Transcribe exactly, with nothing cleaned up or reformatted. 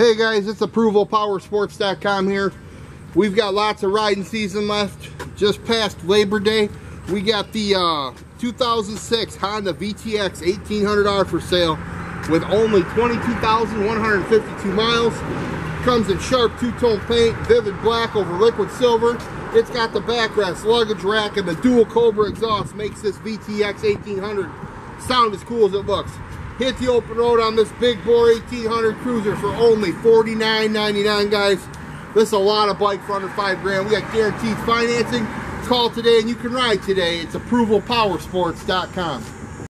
Hey guys, it's Approval Powersports dot com here. We've got lots of riding season left. Just past Labor Day, we got the uh, two thousand six Honda V T X eighteen hundred R for sale with only twenty-two thousand one hundred fifty-two miles. Comes in sharp two-tone paint, vivid black over liquid silver. It's got the backrest, luggage rack, and the dual Cobra exhaust makes this V T X eighteen hundred sound as cool as it looks. Hit the open road on this big bore eighteen hundred cruiser for only forty-nine ninety-nine, guys. This is a lot of bike for under five grand. We got guaranteed financing. Call today and you can ride today. It's Approval Powersports dot com.